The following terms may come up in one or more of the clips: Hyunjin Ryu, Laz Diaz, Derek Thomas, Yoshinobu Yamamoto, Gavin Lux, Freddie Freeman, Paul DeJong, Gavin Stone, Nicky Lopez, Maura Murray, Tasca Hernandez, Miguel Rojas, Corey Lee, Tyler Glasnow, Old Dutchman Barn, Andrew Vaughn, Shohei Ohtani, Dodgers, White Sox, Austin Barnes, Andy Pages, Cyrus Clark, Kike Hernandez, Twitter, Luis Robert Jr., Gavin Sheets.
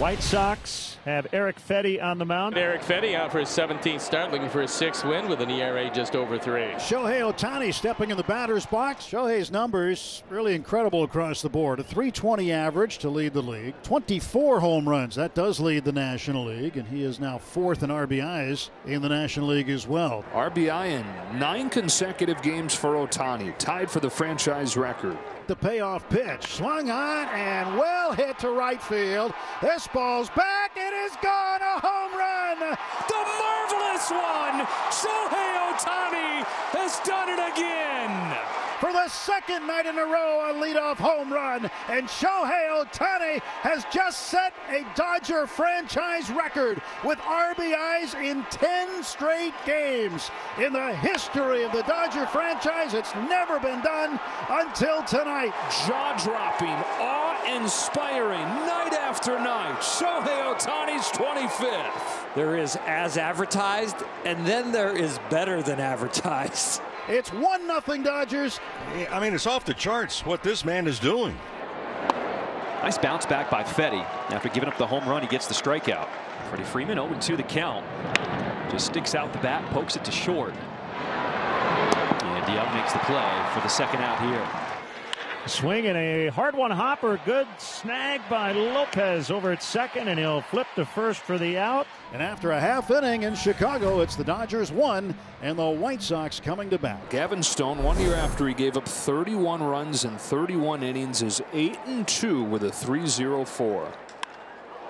White Sox have Eric Fedde on the mound. Eric Fedde out for his 17th start, looking for his 6th win with an ERA just over 3. Shohei Ohtani stepping in the batter's box. Shohei's numbers really incredible across the board. A 320 average to lead the league. 24 home runs. That does lead the National League, and he is now 4th in RBIs in the National League as well. RBI in 9 consecutive games for Ohtani, tied for the franchise record. The payoff pitch swung on and well hit to right field. This ball's back. It is gone. A home run. The marvelous one. Shohei Ohtani has done it again. For the second night in a row, a leadoff home run. And Shohei Ohtani has just set a Dodger franchise record with RBIs in 10 straight games. In the history of the Dodger franchise, it's never been done until tonight. Jaw-dropping, awe-inspiring, night after night. Shohei Ohtani's 25th. There is as advertised, and then there is better than advertised. It's 1-0 Dodgers. I mean, it's off the charts what this man is doing. Nice bounce back by Fedde. After giving up the home run, he gets the strikeout. Freddie Freeman, 0-2 the count. Just sticks out the bat, pokes it to short. And DeJong makes the play for the second out here. Swinging a hard one hopper, good snag by Lopez over at second, and he'll flip to first for the out. And after a half inning in Chicago, it's the Dodgers 1 and the White Sox coming to bat. Gavin Stone, 1 year after he gave up 31 runs in 31 innings, is 8-2 with a 3.04.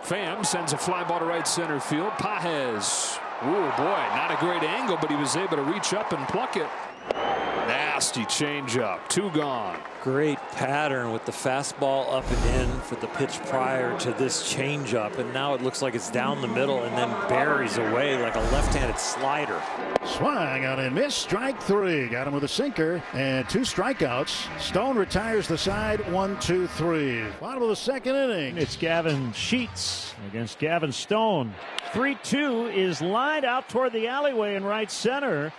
Pham sends a fly ball to right center field. Pages. Oh boy, not a great angle, but he was able to reach up and pluck it. Nasty changeup, 2 gone. Great pattern with the fastball up and in for the pitch prior to this changeup, and now it looks like it's down the middle and then buries away like a left-handed slider. Swung out and missed, strike 3. Got him with a sinker and 2 strikeouts. Stone retires the side, 1-2-3. Bottom of the second inning. It's Gavin Sheets against Gavin Stone. 3-2 is lined out toward the alleyway in right center.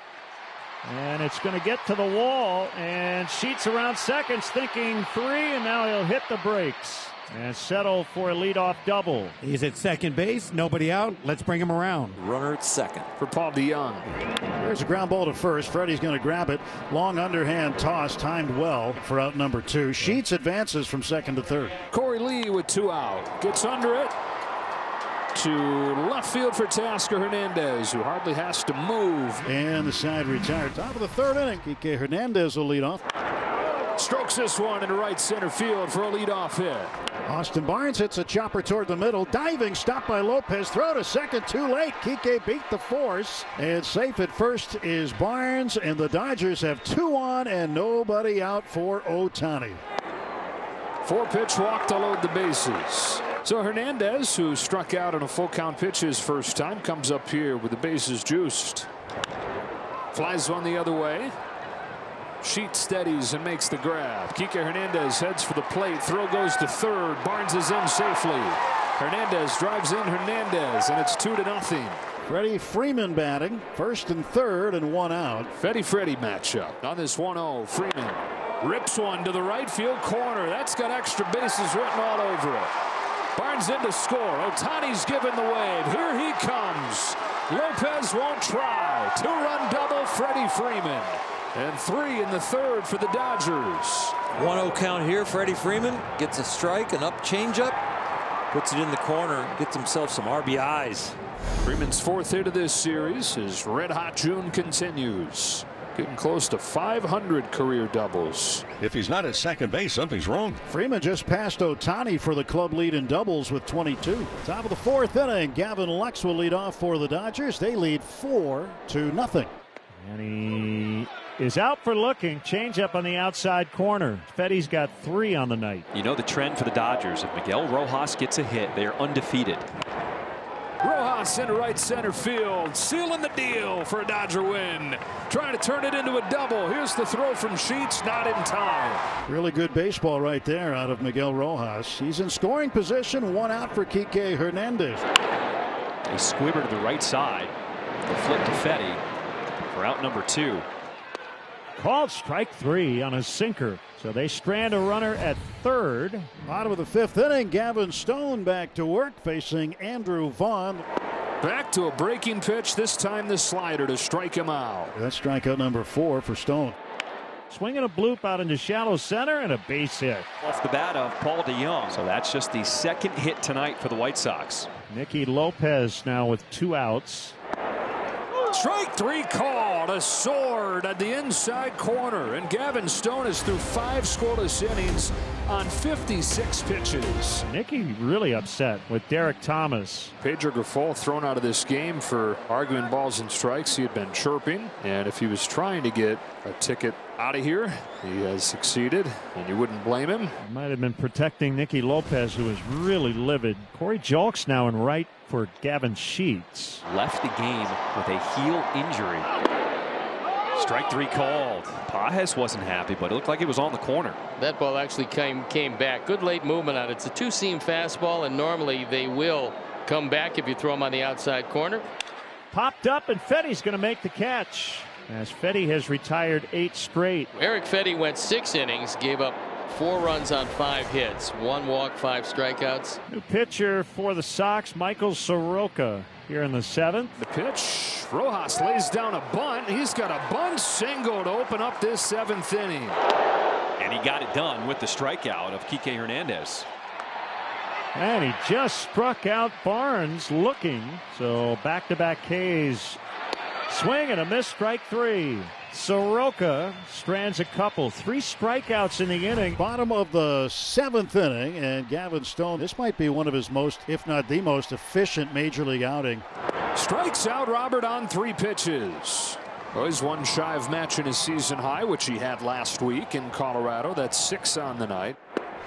And it's going to get to the wall, and Sheets around seconds thinking 3, and now he'll hit the brakes and settle for a leadoff double. He's at second base, nobody out. Let's bring him around. Runner at second for Paul DeJong. There's a ground ball to first. Freddie's going to grab it. Long underhand toss, timed well for out number 2. Sheets advances from second to third. Corey Lee with 2 out. Gets under it. To left field for Tasca Hernandez, who hardly has to move. And the side retired. Top of the third inning. Kike Hernandez will lead off. Strokes this one into right center field for a leadoff hit. Austin Barnes hits a chopper toward the middle. Diving stop by Lopez. Throw to second, too late. Kike beat the force. And safe at first is Barnes. And the Dodgers have 2 on and nobody out for Ohtani. 4-pitch walk to load the bases. So Hernandez, who struck out on a full count pitch his first time, comes up here with the bases juiced. Flies one the other way. Sheets steadies and makes the grab. Kike Hernandez heads for the plate. Throw goes to third. Barnes is in safely. Hernandez drives in Hernandez, and it's 2-0. Freddie Freeman batting first and third, and 1 out. Freddie matchup on this 1-0. Freeman rips one to the right field corner. That's got extra bases written all over it. Barnes in to score. Ohtani's given the wave. Here he comes. Lopez won't try. 2-run double, Freddie Freeman. And 3 in the third for the Dodgers. 1-0 count here. Freddie Freeman gets a strike, an up changeup. Puts it in the corner. Gets himself some RBIs. Freeman's 4th hit of this series. His red-hot June continues. Getting close to 500 career doubles. If he's not at second base, something's wrong. Freeman just passed Ohtani for the club lead in doubles with 22. Top of the fourth inning, Gavin Lux will lead off for the Dodgers. They lead 4-0. And he is out for looking. Changeup on the outside corner. Fetty's got 3 on the night. You know the trend for the Dodgers. If Miguel Rojas gets a hit, they are undefeated. Rojas into right center field, sealing the deal for a Dodger win. Trying to turn it into a double. Here's the throw from Sheets, not in time. Really good baseball right there out of Miguel Rojas. He's in scoring position, 1 out for Kike Hernandez. A squibber to the right side. The flip to Fedde for out number 2. Called strike three on a sinker. So they strand a runner at third. Bottom of the fifth inning, Gavin Stone back to work facing Andrew Vaughn. Back to a breaking pitch, this time the slider to strike him out. That's strikeout number 4 for Stone. Swinging a bloop out into shallow center and a base hit. Off the bat of Paul DeJong. So that's just the second hit tonight for the White Sox. Nicky Lopez now with 2 outs. Strike three called, a sword at the inside corner, and Gavin Stone is through 5 scoreless innings on 56 pitches. Nicky really upset with Derek Thomas. Pedro Grifol thrown out of this game for arguing balls and strikes. He had been chirping, and if he was trying to get a ticket out of here, he has succeeded, and you wouldn't blame him. Might have been protecting Nicky Lopez, who was really livid. Corey Julks now in right for Gavin Sheets. Left the game with a heel injury. Strike three called. Pages wasn't happy, but it looked like it was on the corner. That ball actually came back. Good late movement on it. It's a two-seam fastball, and normally they will come back if you throw them on the outside corner. Popped up, and Fedde's going to make the catch. As Fedde has retired 8 straight. Eric Fedde went 6 innings, gave up 4 runs on 5 hits, 1 walk, 5 strikeouts. New pitcher for the Sox, Michael Soroka, here in the 7th. The pitch, Rojas lays down a bunt. He's got a bunt single to open up this 7th inning. And he got it done with the strikeout of Kike Hernandez. And he just struck out Barnes looking. So back-to-back Ks. Swing and a miss, strike 3. Soroka strands a couple. 3 strikeouts in the inning. Bottom of the 7th inning, and Gavin Stone, this might be one of his most, if not the most, efficient major league outing. Strikes out Robert on 3 pitches. Well, he's 1 shy of matching his season high, which he had last week in Colorado. That's 6 on the night.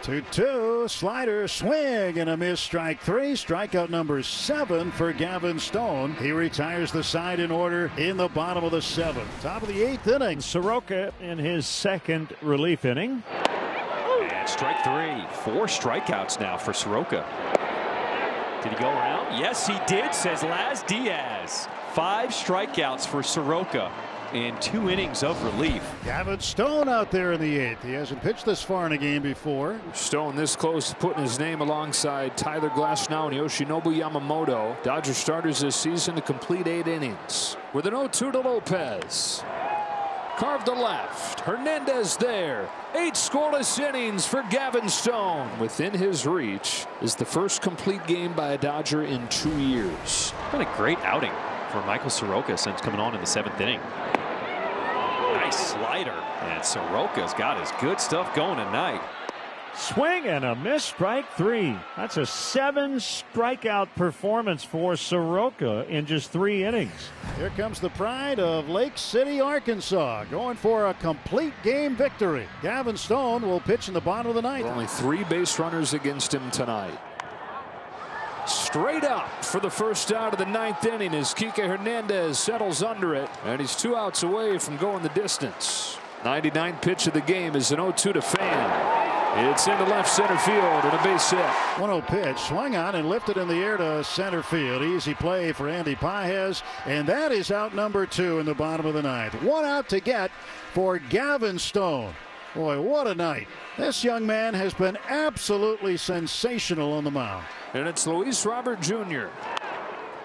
2-2, slider, swing, and a miss, strike 3. Strikeout number 7 for Gavin Stone. He retires the side in order in the bottom of the 7th. Top of the 8th inning. Soroka in his 2nd relief inning. And strike 3. 4 strikeouts now for Soroka. Did he go around? Yes, he did, says Laz Diaz. 5 strikeouts for Soroka in 2 innings of relief. Gavin Stone out there in the 8th. He hasn't pitched this far in a game before. Stone this close to putting his name alongside Tyler Glasnow and Yoshinobu Yamamoto. Dodgers starters this season to complete 8 innings. With an 0-2 to Lopez. Carved the left. Hernandez there. 8 scoreless innings for Gavin Stone. Within his reach is the first complete game by a Dodger in 2 years. What a great outing for Michael Soroka since coming on in the 7th inning. Nice slider, and Soroka's got his good stuff going tonight. Swing and a miss, strike 3. That's a 7 strikeout performance for Soroka in just 3 innings. Here comes the pride of Lake City, Arkansas, going for a complete game victory. Gavin Stone will pitch in the bottom of the 9th. Only 3 base runners against him tonight. Straight up for the first out of the 9th inning as Kike Hernandez settles under it, and he's 2 outs away from going the distance. 99th pitch of the game is an 0-2 to Fan. It's into left center field and a base hit. 1-0 pitch, swung on and lifted in the air to center field. Easy play for Andy Pages, and that is out number 2 in the bottom of the 9th. 1 out to get for Gavin Stone. Boy, what a night. This young man has been absolutely sensational on the mound. And it's Luis Robert Jr.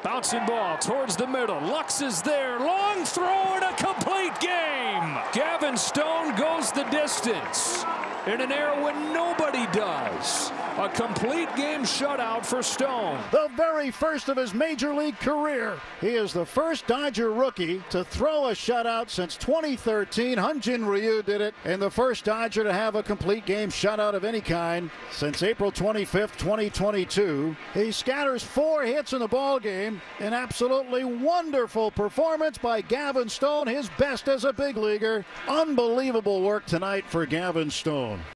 Bouncing ball towards the middle. Lux is there. Long throw and a complete game. Gavin Stone goes the distance in an era when nobody does. A complete game shutout for Stone. The very first of his major league career. He is the first Dodger rookie to throw a shutout since 2013. Hyunjin Ryu did it. And the first Dodger to have a complete game shutout of any kind since April 25th, 2022. He scatters 4 hits in the ballgame. An absolutely wonderful performance by Gavin Stone. His best as a big leaguer. Unbelievable work tonight for Gavin Stone.